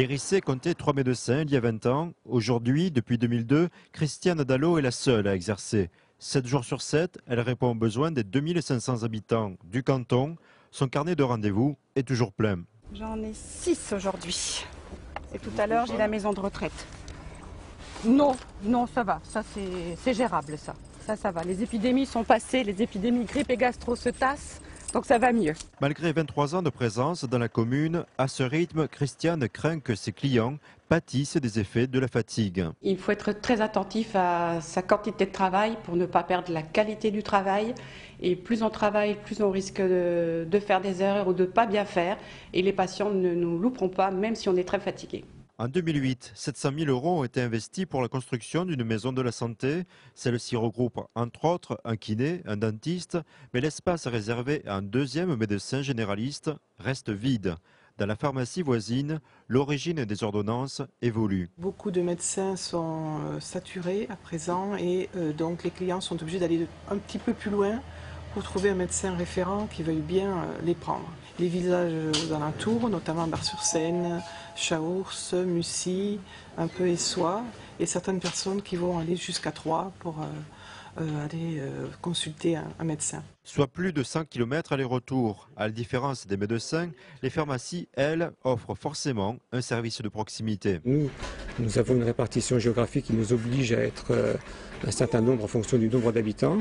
Les Riceys comptaient 3 médecins il y a 20 ans. Aujourd'hui, depuis 2002, Christiane Dallot est la seule à exercer. 7 jours sur 7, elle répond aux besoins des 2500 habitants du canton. Son carnet de rendez-vous est toujours plein. J'en ai 6 aujourd'hui. Et tout à l'heure, j'ai la maison de retraite. Non, non, ça va. Ça, c'est gérable, ça. Ça va. Les épidémies sont passées, les épidémies grippe et gastro se tassent, donc ça va mieux. Malgré 23 ans de présence dans la commune, à ce rythme, Christiane craint que ses clients pâtissent des effets de la fatigue. Il faut être très attentif à sa quantité de travail pour ne pas perdre la qualité du travail. Et plus on travaille, plus on risque de faire des erreurs ou de ne pas bien faire. Et les patients ne nous louperont pas, même si on est très fatigué. En 2008, 700 000 € ont été investis pour la construction d'une maison de la santé. Celle-ci regroupe entre autres un kiné, un dentiste, mais l'espace réservé à un deuxième médecin généraliste reste vide. Dans la pharmacie voisine, l'origine des ordonnances évolue. Beaucoup de médecins sont saturés à présent et donc les clients sont obligés d'aller un petit peu plus loin pour trouver un médecin référent qui veuille bien les prendre. Les villages aux alentours, notamment Bar-sur-Seine, Chaours, Mussy, un peu Essoyes, et certaines personnes qui vont aller jusqu'à Troyes pour aller consulter un médecin. Soit plus de 100 km aller-retour. À la différence des médecins, les pharmacies, elles, offrent forcément un service de proximité. Nous avons une répartition géographique qui nous oblige à être un certain nombre en fonction du nombre d'habitants.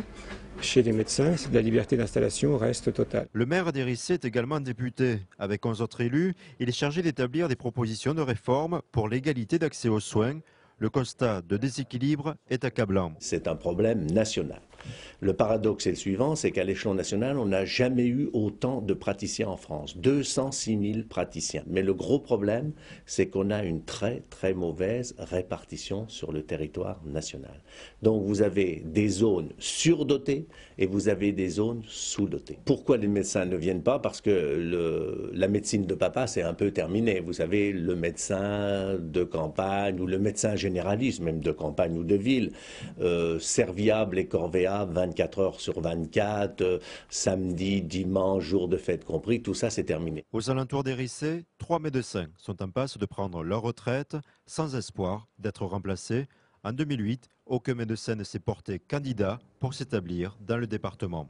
Chez les médecins, la liberté d'installation reste totale. Le maire des Riceys est également député. Avec 11 autres élus, il est chargé d'établir des propositions de réforme pour l'égalité d'accès aux soins. Le constat de déséquilibre est accablant. C'est un problème national. Le paradoxe est le suivant, c'est qu'à l'échelon national, on n'a jamais eu autant de praticiens en France. 206 000 praticiens. Mais le gros problème, c'est qu'on a une très très mauvaise répartition sur le territoire national. Donc vous avez des zones surdotées et vous avez des zones sous-dotées. Pourquoi les médecins ne viennent pas? Parce que la médecine de papa, c'est un peu terminé. Vous savez, le médecin de campagne ou le médecin généraliste, même de campagne ou de ville, serviable et corvéable, 24 heures sur 24, samedi, dimanche, jour de fête compris, tout ça c'est terminé. Aux alentours des Riceys, 3 médecins sont en passe de prendre leur retraite sans espoir d'être remplacés. En 2008, aucun médecin ne s'est porté candidat pour s'établir dans le département.